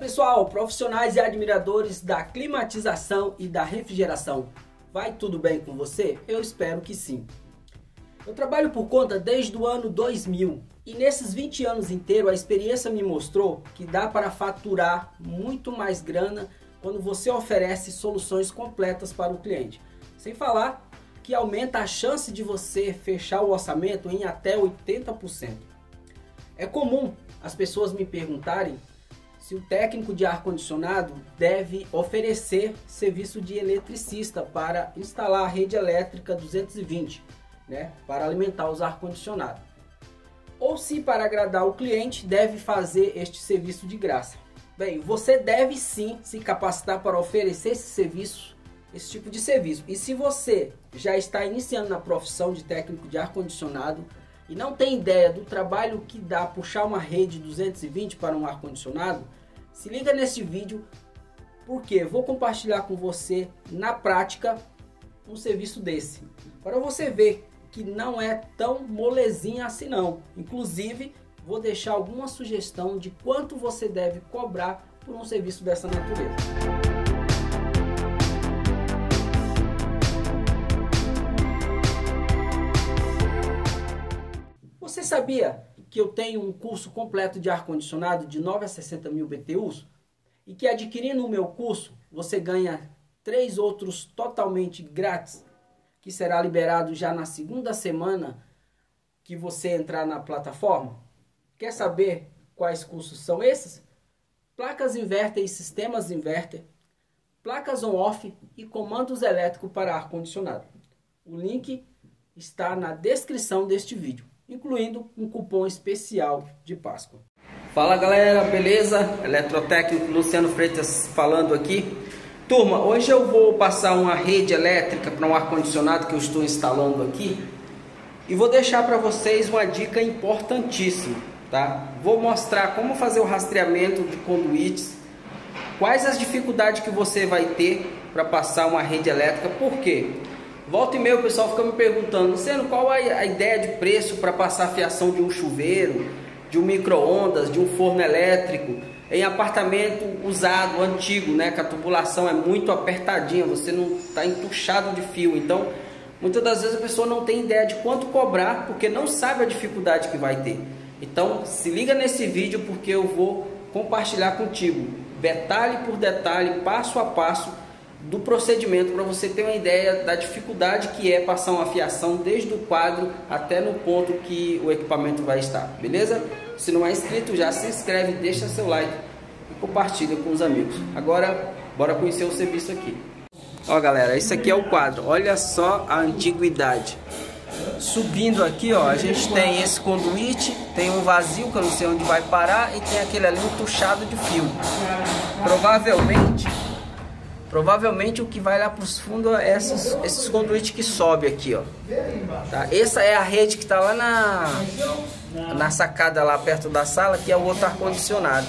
pessoal, profissionais e admiradores da climatização e da refrigeração, vai tudo bem com você? Eu espero que sim. Eu trabalho por conta desde o ano 2000 e nesses 20 anos inteiros a experiência me mostrou que dá para faturar muito mais grana quando você oferece soluções completas para o cliente. Sem falar que aumenta a chance de você fechar o orçamento em até 80%. É comum as pessoas me perguntarem se o técnico de ar-condicionado deve oferecer serviço de eletricista para instalar a rede elétrica 220, né, para alimentar os ar-condicionados, ou se para agradar o cliente deve fazer este serviço de graça. Bem, você deve sim se capacitar para oferecer esse serviço, esse tipo de serviço. E se você já está iniciando na profissão de técnico de ar-condicionado e não tem ideia do trabalho que dá puxar uma rede 220 para um ar-condicionado, se liga neste vídeo, porque vou compartilhar com você na prática um serviço desse, para você ver que não é tão molezinha assim não. Inclusive, vou deixar alguma sugestão de quanto você deve cobrar por um serviço dessa natureza. Você sabia que eu tenho um curso completo de ar-condicionado de 9 a 60 mil BTUs? E que adquirindo o meu curso, você ganha 3 outros totalmente grátis, que será liberado já na segunda semana que você entrar na plataforma? Quer saber quais cursos são esses? Placas Inverter e Sistemas Inverter, Placas On-Off e Comandos Elétricos para Ar-Condicionado. O link está na descrição deste vídeo, incluindo um cupom especial de Páscoa. Fala galera, beleza? Eletrotécnico Luciano Freitas falando aqui. Turma, hoje eu vou passar uma rede elétrica para um ar-condicionado que eu estou instalando aqui e vou deixar para vocês uma dica importantíssima, tá? Vou mostrar como fazer o rastreamento de conduítes, quais as dificuldades que você vai ter para passar uma rede elétrica, por quê? Volta e meia o pessoal fica me perguntando, Luciano, qual é a ideia de preço para passar a fiação de um chuveiro, de um micro-ondas, de um forno elétrico, em apartamento usado, antigo, né? Que a tubulação é muito apertadinha, você não está entuchado de fio. Então, muitas das vezes a pessoa não tem ideia de quanto cobrar, porque não sabe a dificuldade que vai ter. Então, se liga nesse vídeo, porque eu vou compartilhar contigo, detalhe por detalhe, passo a passo, do procedimento para você ter uma ideia da dificuldade que é passar uma fiação desde o quadro até no ponto que o equipamento vai estar, beleza? Se não é inscrito, já se inscreve, deixa seu like e compartilha com os amigos. Agora, bora conhecer o serviço aqui. Ó galera, isso aqui é o quadro, olha só a antiguidade. Subindo aqui, ó, a gente tem esse conduíte, tem um vazio que eu não sei onde vai parar e tem aquele ali entuchado de fio. Provavelmente o que vai lá para os fundos é esses conduítes que sobe aqui, ó. Tá? Essa é a rede que está lá na sacada, lá perto da sala, que é o outro ar-condicionado.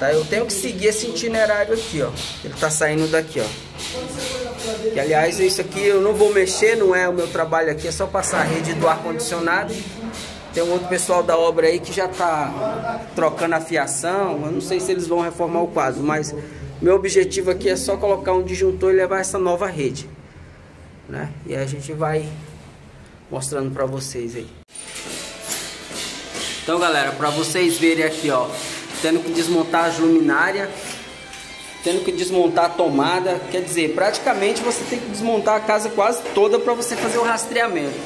Tá? Eu tenho que seguir esse itinerário aqui, ó. Ele está saindo daqui, ó. Que, aliás, isso aqui eu não vou mexer, não é o meu trabalho aqui, é só passar a rede do ar-condicionado. Tem um outro pessoal da obra aí que já está trocando a fiação. Eu não sei se eles vão reformar o quadro, mas... meu objetivo aqui é só colocar um disjuntor e levar essa nova rede, né? E aí a gente vai mostrando pra vocês aí. Então galera, pra vocês verem aqui, ó, tendo que desmontar as luminárias, tendo que desmontar a tomada, quer dizer, praticamente você tem que desmontar a casa quase toda pra você fazer o rastreamento.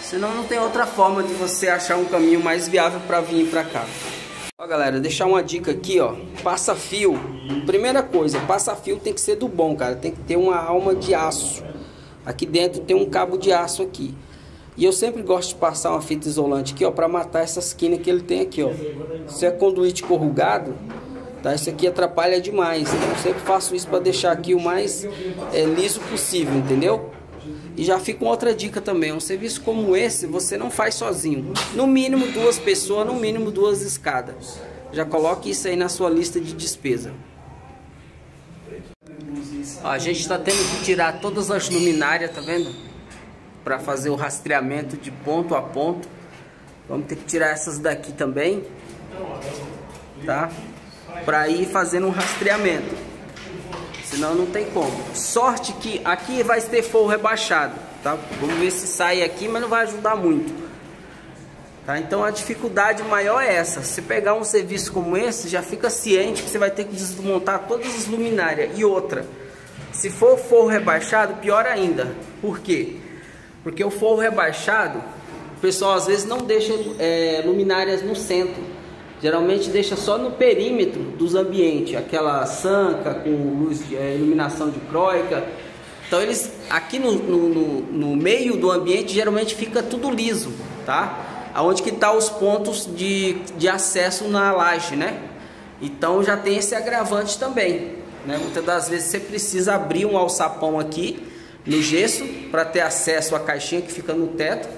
Senão não tem outra forma de você achar um caminho mais viável pra vir pra cá. Ó galera, deixar uma dica aqui, ó, passa fio, primeira coisa, passa fio tem que ser do bom, cara, tem que ter uma alma de aço, aqui dentro tem um cabo de aço aqui, e eu sempre gosto de passar uma fita isolante aqui, ó, pra matar essa esquina que ele tem aqui, ó, se é conduíte corrugado, tá, isso aqui atrapalha demais, então eu sempre faço isso pra deixar aqui o mais liso possível, entendeu? E já fica uma outra dica também, um serviço como esse você não faz sozinho. No mínimo 2 pessoas, no mínimo 2 escadas. Já coloque isso aí na sua lista de despesa. Ó, a gente está tendo que tirar todas as luminárias, tá vendo? Para fazer o rastreamento de ponto a ponto. Vamos ter que tirar essas daqui também. Tá? para ir fazendo um rastreamento, senão não tem como. Sorte que aqui vai ter forro rebaixado, tá? Vamos ver se sai aqui, mas não vai ajudar muito, tá? Então a dificuldade maior é essa. Se pegar um serviço como esse, já fica ciente que você vai ter que desmontar todas as luminárias. E outra, se for forro rebaixado, pior ainda. Por quê? Porque o forro rebaixado, o pessoal às vezes não deixa luminárias no centro. Geralmente deixa só no perímetro dos ambientes, aquela sanca com luz, iluminação dioica. Então eles aqui no meio do ambiente geralmente fica tudo liso, tá? Aonde que tá os pontos de acesso na laje, né? Então já tem esse agravante também, né? Muitas das vezes você precisa abrir um alçapão aqui no gesso para ter acesso à caixinha que fica no teto,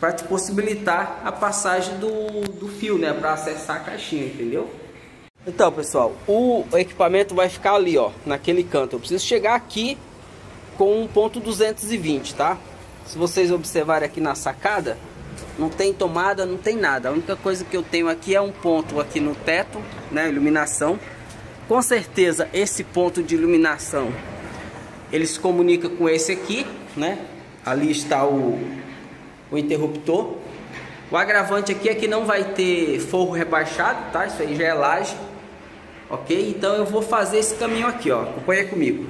para te possibilitar a passagem do fio, né, para acessar a caixinha, entendeu? Então, pessoal, o equipamento vai ficar ali, ó, naquele canto. Eu preciso chegar aqui com um ponto 220, tá? Se vocês observarem aqui na sacada, não tem tomada, não tem nada. A única coisa que eu tenho aqui é um ponto aqui no teto, né, iluminação. Com certeza esse ponto de iluminação ele se comunica com esse aqui, né? Ali está o interruptor. O agravante aqui é que não vai ter forro rebaixado, tá? Isso aí já é laje, ok? Então eu vou fazer esse caminho aqui, ó. Acompanha comigo.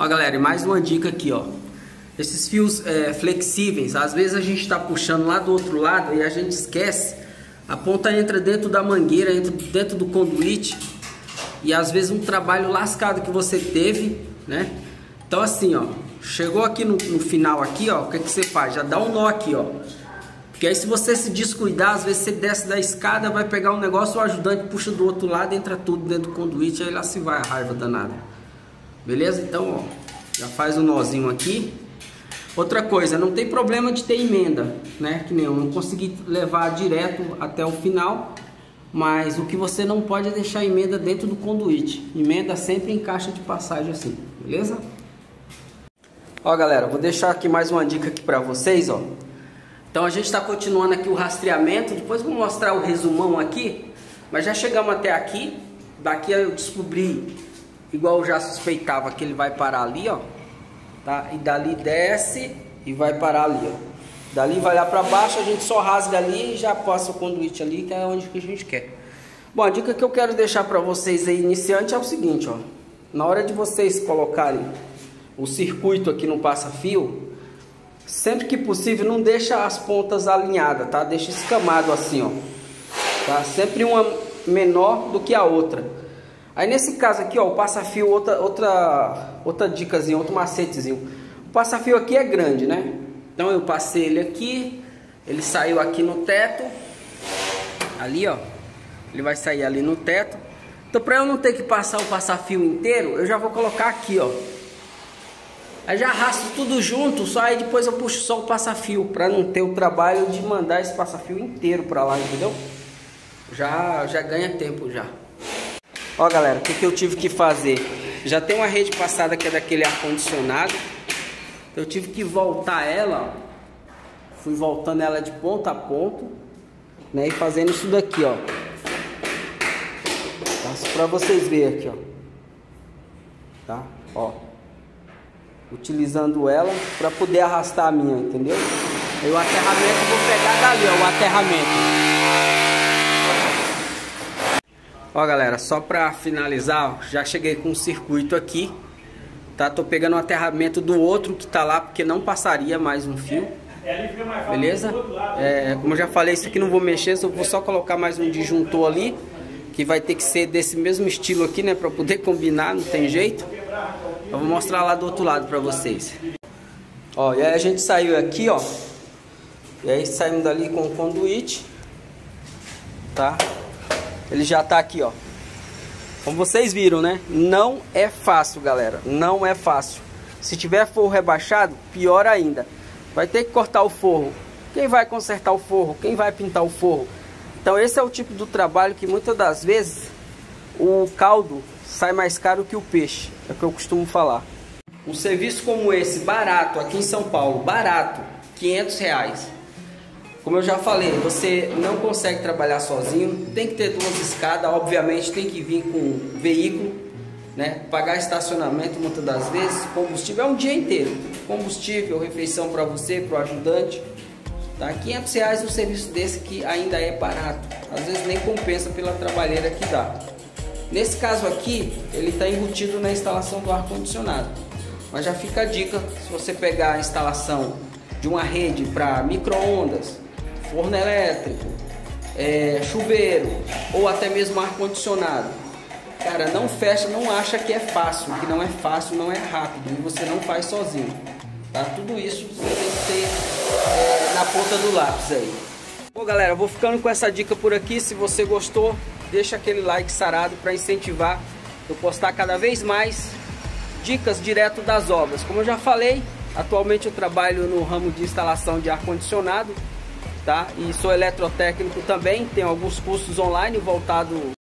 Ó, galera, mais uma dica aqui, ó. Esses fios flexíveis, às vezes a gente está puxando lá do outro lado e a gente esquece. A ponta entra dentro da mangueira, entra dentro do conduíte, e às vezes um trabalho lascado que você teve, né? Então assim, ó, chegou aqui no final aqui, ó, o que você faz? Já dá um nó aqui, ó. Porque aí se você se descuidar, às vezes você desce da escada, vai pegar um negócio, o ajudante puxa do outro lado, entra tudo dentro do conduíte, aí lá se vai a raiva danada. Beleza? Então, ó, já faz um nozinho aqui. Outra coisa, não tem problema de ter emenda, né? Que nem eu não consegui levar direto até o final, mas o que você não pode é deixar emenda dentro do conduíte. Emenda sempre em caixa de passagem assim, beleza? Ó, galera, vou deixar aqui mais uma dica aqui pra vocês, ó. Então a gente está continuando aqui o rastreamento, depois vou mostrar o resumão aqui, mas já chegamos até aqui. Daqui eu descobri, igual eu já suspeitava, que ele vai parar ali, ó, tá? E dali desce e vai parar ali, ó. Dali vai lá pra baixo, a gente só rasga ali e já passa o conduíte ali, que é onde que a gente quer. Bom, a dica que eu quero deixar pra vocês aí, iniciante, é o seguinte, ó. Na hora de vocês colocarem o circuito aqui no passa-fio, sempre que possível, não deixa as pontas alinhadas, tá? Deixa escamado assim, ó, tá? Sempre uma menor do que a outra. Aí nesse caso aqui, ó, o passa-fio, outra dicazinha, outro macetezinho. O passa-fio aqui é grande, né? Então eu passei ele aqui, ele saiu aqui no teto, ali, ó. Ele vai sair ali no teto. Então pra eu não ter que passar o passa-fio inteiro, eu já vou colocar aqui, ó. Aí já arrasto tudo junto, só aí depois eu puxo só o passa-fio, pra não ter o trabalho de mandar esse passa-fio inteiro pra lá, entendeu? Já ganha tempo já. Ó, galera, o que eu tive que fazer? Já tem uma rede passada que é daquele ar-condicionado. Eu tive que voltar ela, ó. Fui voltando ela de ponta a ponta, né? E fazendo isso daqui, ó. Passo pra vocês verem aqui, ó. Tá? Ó. Utilizando ela pra poder arrastar a minha, entendeu? Aí o aterramento eu vou pegar dali, ó. O aterramento. Ó, galera, só para finalizar, já cheguei com o circuito aqui, tá? Tô pegando o aterramento do outro que tá lá, porque não passaria mais um fio, beleza? Como eu já falei, isso aqui não vou mexer, só vou só colocar mais um disjuntor ali, que vai ter que ser desse mesmo estilo aqui, né? Para poder combinar, não tem jeito. Eu vou mostrar lá do outro lado para vocês. Ó, e aí a gente saiu aqui, ó. E aí saímos dali com o conduíte, tá? Ele já tá aqui, ó. Como vocês viram, né? Não é fácil, galera. Não é fácil. Se tiver forro rebaixado, pior ainda. Vai ter que cortar o forro. Quem vai consertar o forro? Quem vai pintar o forro? Então esse é o tipo do trabalho que muitas das vezes o caldo sai mais caro que o peixe, é o que eu costumo falar. Um serviço como esse, barato, aqui em São Paulo, barato, R$500. Como eu já falei, você não consegue trabalhar sozinho, tem que ter duas escadas, obviamente tem que vir com um veículo, né? Pagar estacionamento muitas das vezes, combustível é um dia inteiro, combustível, refeição para você, para o ajudante, tá? R$500 um serviço desse que ainda é barato, às vezes nem compensa pela trabalheira que dá. Nesse caso aqui, ele está embutido na instalação do ar-condicionado, mas já fica a dica, se você pegar a instalação de uma rede para micro-ondas, forno elétrico, chuveiro ou até mesmo ar-condicionado, cara, não fecha, não acha que é fácil, que não é fácil, não é rápido e você não faz sozinho, tá? Tudo isso você tem que ter na ponta do lápis aí. Bom galera, eu vou ficando com essa dica por aqui. Se você gostou, deixa aquele like sarado para incentivar eu postar cada vez mais dicas direto das obras. Como eu já falei, atualmente eu trabalho no ramo de instalação de ar-condicionado, tá? E sou eletrotécnico também, tenho alguns cursos online voltado